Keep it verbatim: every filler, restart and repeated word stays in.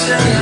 I